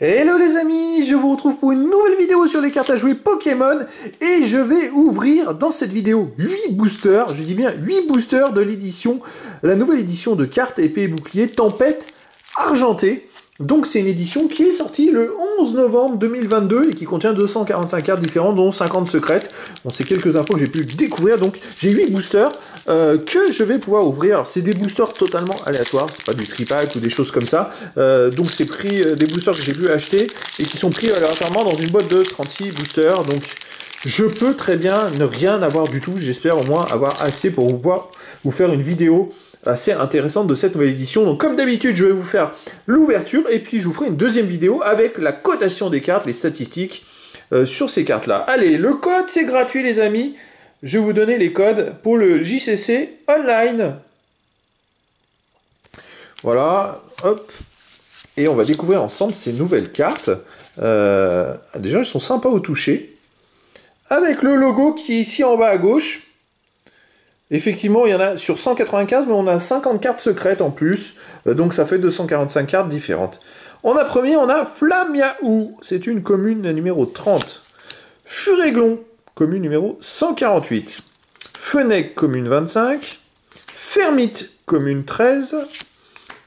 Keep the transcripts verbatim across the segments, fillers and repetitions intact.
Hello les amis, je vous retrouve pour une nouvelle vidéo sur les cartes à jouer Pokémon et je vais ouvrir dans cette vidéo huit boosters, je dis bien huit boosters de l'édition, la nouvelle édition de cartes épée et bouclier Tempête Argentée. Donc c'est une édition qui est sortie le onze novembre deux mille vingt-deux et qui contient deux cent quarante-cinq cartes différentes dont cinquante secrètes. Bon, c'est quelques infos que j'ai pu découvrir, donc j'ai huit boosters euh, que je vais pouvoir ouvrir. Alors c'est des boosters totalement aléatoires, c'est pas du tripack ou des choses comme ça. Euh, donc c'est pris euh, des boosters que j'ai pu acheter et qui sont pris aléatoirement dans une boîte de trente-six boosters. Donc je peux très bien ne rien avoir du tout, j'espère au moins avoir assez pour vous pouvoir vous faire une vidéo assez intéressante de cette nouvelle édition. Donc comme d'habitude, je vais vous faire l'ouverture et puis je vous ferai une deuxième vidéo avec la cotation des cartes, les statistiques euh, sur ces cartes là. Allez, le code c'est gratuit les amis, je vais vous donner les codes pour le J C C online. Voilà, hop, et on va découvrir ensemble ces nouvelles cartes. Euh, déjà elles sont sympas au toucher, avec le logo qui est ici en bas à gauche. Effectivement, il y en a sur cent quatre-vingt-quinze, mais on a cinquante cartes secrètes en plus, donc ça fait deux cent quarante-cinq cartes différentes. En a premier, on a Flamiaou, c'est une commune numéro trente. Furéglon, commune numéro cent quarante-huit. Fennec, commune vingt-cinq. Fermite, commune treize.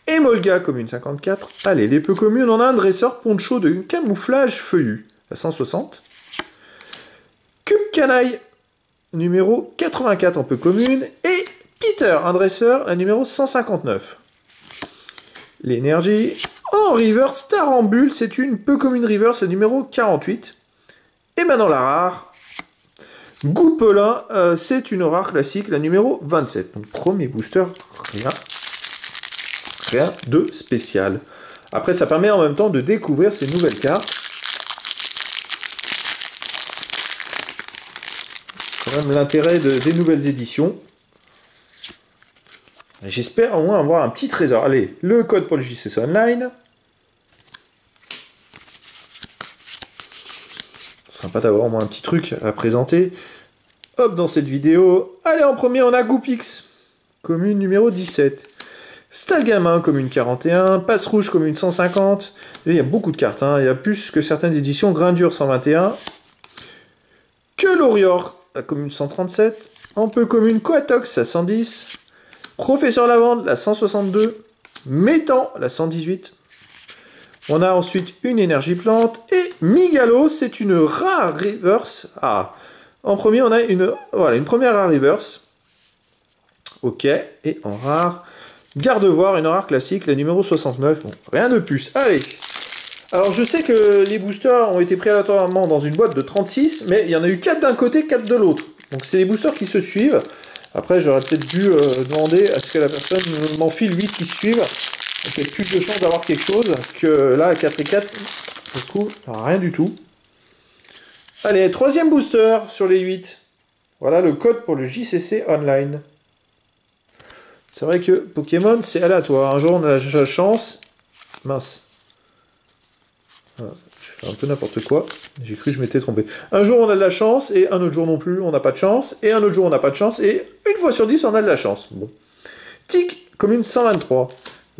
Emolga, commune cinquante-quatre. Allez, les peu communes, on a un dresseur poncho de camouflage feuillu, à cent soixante. Cube canaille, numéro quatre-vingt-quatre en peu commune, et Peter, un dresseur, la numéro cent cinquante-neuf. L'énergie en reverse, Tarambule, c'est une peu commune reverse, la numéro quarante-huit. Et maintenant la rare, Goupelin, euh, c'est une rare classique, la numéro vingt-sept. Donc premier booster, rien, rien de spécial. Après ça permet en même temps de découvrir ces nouvelles cartes. L'intérêt de, des nouvelles éditions. J'espère au moins avoir un petit trésor. Allez, le code pour le J C C Online. Sympa d'avoir au moins un petit truc à présenter. Hop, dans cette vidéo. Allez, en premier, on a Goopix, commune numéro dix-sept. Stalgamin, commune quarante et un. Passe Rouge, commune cent cinquante. Et il y a beaucoup de cartes, hein. Il y a plus que certaines éditions. Grindure cent vingt et un. Que l'Orior, la commune cent trente-sept, en peu commune Coatox à cent dix, Professeur Lavande la cent soixante-deux, Métan la cent dix-huit, on a ensuite une énergie plante, et Migalo, c'est une rare reverse. Ah, en premier on a une, voilà, une première rare reverse, ok, et en rare, Gardevoir, une rare classique, la numéro soixante-neuf, bon, rien de plus, allez. Alors je sais que les boosters ont été pris aléatoirement dans une boîte de trente-six, mais il y en a eu quatre d'un côté, quatre de l'autre. Donc c'est les boosters qui se suivent. Après j'aurais peut-être dû euh, demander à ce que la personne m'enfile huit qui se suivent. Donc il y a plus de chances d'avoir quelque chose que là à quatre et quatre, je trouve rien du tout. Allez, troisième booster sur les huit. Voilà le code pour le J C C Online. C'est vrai que Pokémon c'est aléatoire. Un jour on a la chance. Mince. Je fais un peu n'importe quoi, j'ai cru que je m'étais trompé. Un jour on a de la chance, et un autre jour non plus on n'a pas de chance, et un autre jour on n'a pas de chance, et une fois sur dix on a de la chance. Bon. Tic, commune cent vingt-trois,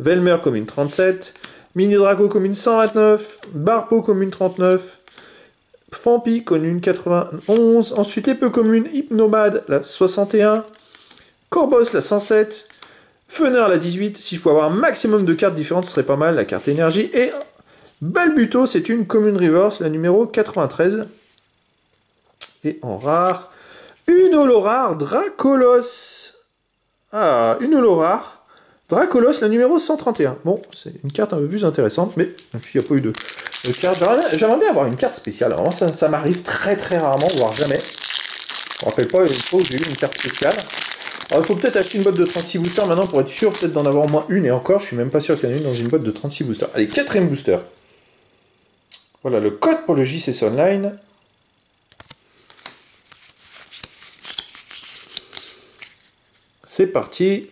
Velmer commune trente-sept, Mini Drago commune cent vingt-neuf, Barpo commune trente-neuf, Pfampi commune quatre-vingt-onze, ensuite les peu communes Hypnomade la soixante et un, Corbos la cent sept, Fenar la dix-huit, si je pouvais avoir un maximum de cartes différentes ce serait pas mal, la carte énergie, et Balbuto, c'est une commune reverse, la numéro quatre-vingt-treize. Et en rare, une holo rare, Dracolos. Ah, une holo rare, Dracolos, la numéro cent trente et un. Bon, c'est une carte un peu plus intéressante, mais il n'y a pas eu de, de carte. J'aimerais bien avoir une carte spéciale. Vraiment, ça, ça m'arrive très très rarement, voire jamais. Je ne me rappelle pas une fois où j'ai eu une carte spéciale. Alors, il faut peut-être acheter une boîte de trente-six boosters maintenant pour être sûr peut-être d'en avoir au moins une. Et encore, je ne suis même pas sûr qu'il y en ait une dans une boîte de trente-six boosters. Allez, quatrième booster. Voilà le code pour le J C C Online. C'est parti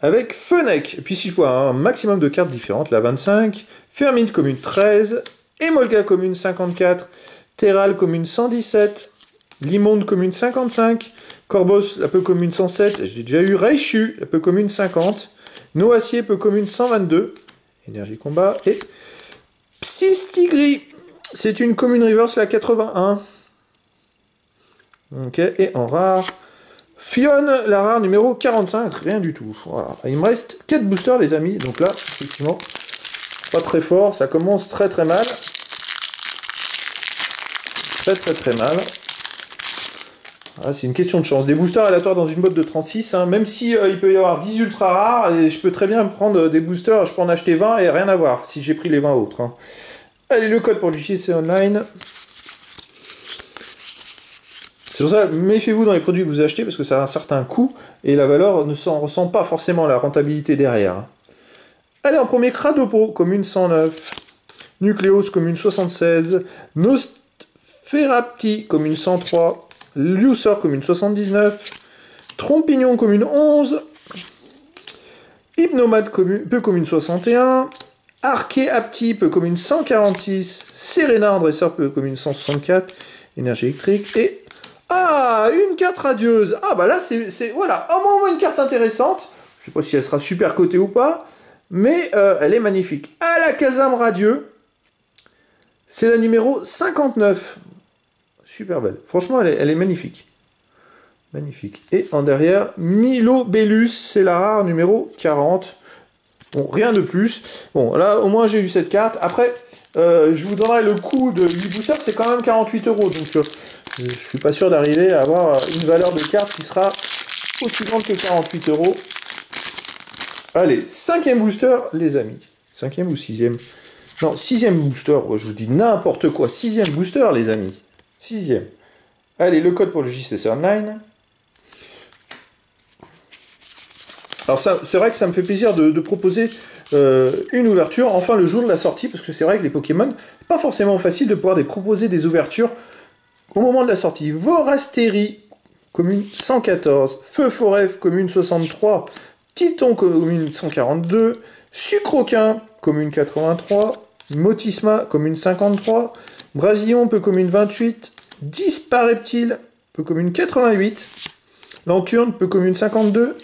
avec Fennec. Et puis si je vois un maximum de cartes différentes, la vingt-cinq, Fermite commune treize, Emolga commune cinquante-quatre, Terral commune cent dix-sept, Limonde commune cinquante-cinq, Corbos la peu commune cent sept, j'ai déjà eu Reichu, la peu commune cinquante, Noacier peu commune cent vingt-deux, énergie combat, et Sistigri. C'est une commune reverse, la quatre-vingt-un. Ok, et en rare, Fionne, la rare numéro quarante-cinq, rien du tout. Voilà. Il me reste quatre boosters, les amis. Donc là, effectivement, pas très fort. Ça commence très très mal. Très très très mal. Ah, c'est une question de chance. Des boosters aléatoires dans une boîte de trente-six, hein, même si euh, il peut y avoir dix ultra rares, et je peux très bien prendre des boosters, je peux en acheter vingt et rien à voir si j'ai pris les vingt autres. Hein. Allez, le code pour l'utiliser, c'est online. C'est pour ça, méfiez-vous dans les produits que vous achetez, parce que ça a un certain coût, et la valeur ne s'en ressent pas forcément la rentabilité derrière. Allez, en premier, Cradopo, commune cent neuf, Nucleos, commune soixante-seize, Nosferapti, commune cent trois, Liusor, commune soixante-dix-neuf, Trompignon, commune onze, Hypnomade, commune, peu commune soixante et un, Archéapti, peu commune cent quarante-six, Sérénard, dresseur, peu commune cent soixante-quatre, énergie électrique, et ah, une carte radieuse. Ah bah là, c'est... Voilà, au moins, au moins une carte intéressante. Je sais pas si elle sera super cotée ou pas, mais euh, elle est magnifique. Alakazam radieux, c'est la numéro cinquante-neuf. Super belle. Franchement, elle est, elle est magnifique. Magnifique. Et en derrière, Milobellus, c'est la rare numéro quarante. Bon, rien de plus. Bon, là, au moins, j'ai eu cette carte. Après, euh, je vous donnerai le coût de huit boosters, c'est quand même quarante-huit euros. Donc... Euh, je ne suis pas sûr d'arriver à avoir une valeur de carte qui sera aussi grande que quarante-huit euros. Allez, cinquième booster, les amis. Cinquième ou sixième? Non, sixième booster, je vous dis n'importe quoi. Sixième booster, les amis. Sixième. Allez, le code pour le J C C Online. Alors ça, c'est vrai que ça me fait plaisir de, de proposer euh, une ouverture, enfin le jour de la sortie, parce que c'est vrai que les Pokémon, c'est pas forcément facile de pouvoir les proposer des ouvertures au moment de la sortie. Vorastérie, commune cent quatorze, Feu Forêt, commune soixante-trois, Titon, commune cent quarante-deux, Sucroquin, commune quatre-vingt-trois, Motisma, commune cinquante-trois, Brasillon, peu commune vingt-huit, Dispareptile, peu commune quatre-vingt-huit, Lanturne, peu commune cinquante-deux,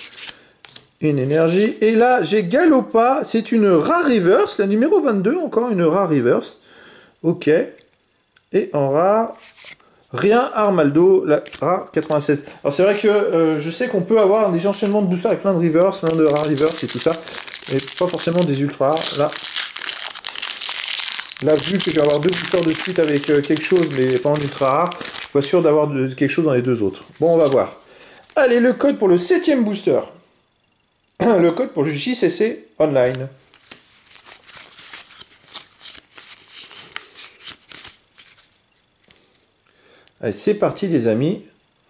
une énergie, et là j'ai Galopa, c'est une rare reverse, la numéro vingt-deux, encore une rare reverse, ok, et en rare... Rien Armaldo, la rare quatre-vingt-seize. Alors c'est vrai que euh, je sais qu'on peut avoir des enchaînements de boosters avec plein de reverse, plein de rares reverse et tout ça, et pas forcément des ultra rares. Là, là vu que je vais avoir deux boosters de suite avec euh, quelque chose, mais pas en ultra rare, je suis pas sûr d'avoir quelque chose dans les deux autres. Bon, on va voir. Allez, le code pour le septième booster. Le code pour le J C C Online. Allez, c'est parti les amis.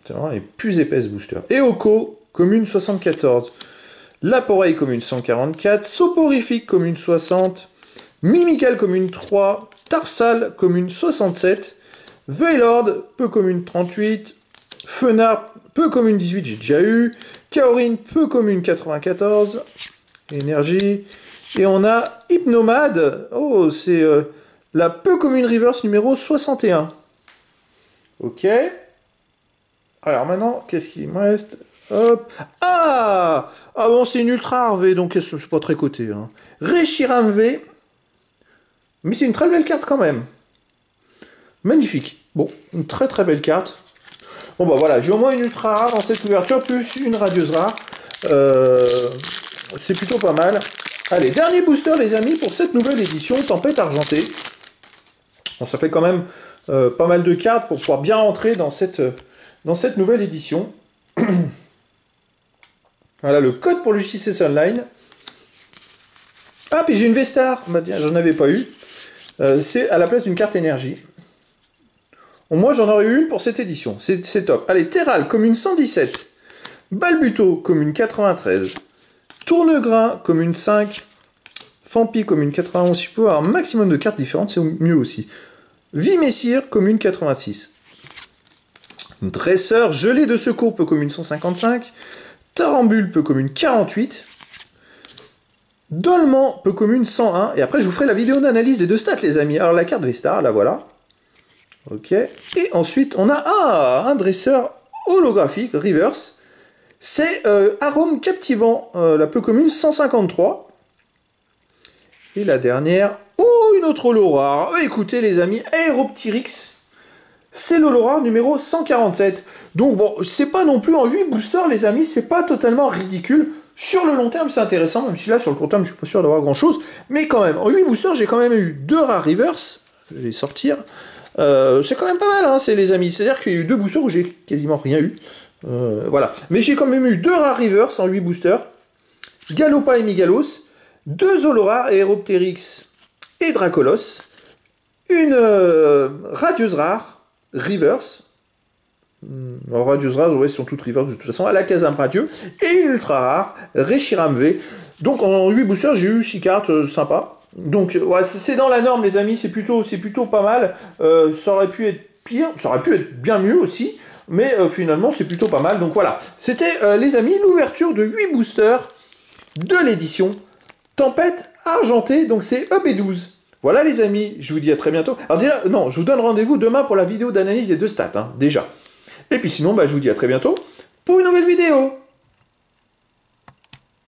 Attends, les plus épaisse booster. Eoko, commune soixante-quatorze. Laporeille, commune cent quarante-quatre. Soporifique, commune soixante. Mimical, commune trois. Tarsal, commune soixante-sept. Veilord, peu commune trente-huit. Fenar, peu commune dix-huit, j'ai déjà eu. Kaorin, peu commune quatre-vingt-quatorze. Énergie. Et on a Hypnomade. Oh, c'est euh, la peu commune reverse numéro soixante et un. Ok. Alors maintenant, qu'est-ce qu'il me reste? Hop. Ah Ah bon, c'est une ultra R V, donc c'est pas très coté. Hein. Reshiram V. Mais c'est une très belle carte quand même. Magnifique. Bon, une très très belle carte. Bon bah voilà, j'ai au moins une ultra rare dans cette ouverture, plus une radieuse rare. Euh, c'est plutôt pas mal. Allez, dernier booster les amis pour cette nouvelle édition, Tempête Argentée. Bon, ça fait quand même... Euh, pas mal de cartes pour pouvoir bien rentrer dans cette, dans cette nouvelle édition. Voilà le code pour le J C C Online. Ah, puis j'ai une Vestar. Bah, j'en avais pas eu. Euh, c'est à la place d'une carte énergie. Bon, moi, j'en aurais eu une pour cette édition. C'est top. Allez, Terral, commune cent dix-sept. Balbuto, commune quatre-vingt-treize. Tournegrain, commune cinq. Pfampi, commune quatre-vingt-onze. Si je peux avoir un maximum de cartes différentes, c'est mieux aussi. Vimessir, commune quatre-vingt-six. Dresseur, gelée de secours, peu commune cent cinquante-cinq. Tarambule, peu commune quarante-huit. Dolman, peu commune cent un. Et après, je vous ferai la vidéo d'analyse des deux stats, les amis. Alors, la carte Vestar, la voilà. Ok. Et ensuite, on a ah, un dresseur holographique, reverse. C'est euh, Arôme Captivant, euh, la peu commune cent cinquante-trois. Et la dernière... Oh, une notre Olorar. Écoutez les amis, Aeroptyrix, c'est l'Olorar numéro cent quarante-sept. Donc bon, c'est pas non plus en huit boosters les amis, c'est pas totalement ridicule. Sur le long terme c'est intéressant, même si là sur le court terme je suis pas sûr d'avoir grand chose. Mais quand même, en huit boosters j'ai quand même eu deux rares reverse. Je vais les sortir. Euh, c'est quand même pas mal, hein, c'est les amis. C'est-à-dire qu'il y a eu deux boosters où j'ai quasiment rien eu. Euh, voilà. Mais j'ai quand même eu deux rares reverse en huit boosters. Galopa et Migalos. Deux Olorar, Aeroptérix et Dracolos. Une euh, radieuse rare, reverse. Hum, radieuse rare, ouais, sont toutes reverse de toute façon. À la case un radieux. Et une ultra rare, Reshiram V. Donc en huit boosters, j'ai eu six cartes euh, sympas. Donc ouais, c'est dans la norme les amis, c'est plutôt, plutôt pas mal, euh, ça aurait pu être pire, ça aurait pu être bien mieux aussi, mais euh, finalement c'est plutôt pas mal, donc voilà. C'était euh, les amis, l'ouverture de huit boosters de l'édition Tempête Argentée, donc c'est E B douze. Voilà les amis, je vous dis à très bientôt. Alors déjà, non, je vous donne rendez-vous demain pour la vidéo d'analyse des deux stats, hein, déjà. Et puis sinon, bah, je vous dis à très bientôt pour une nouvelle vidéo.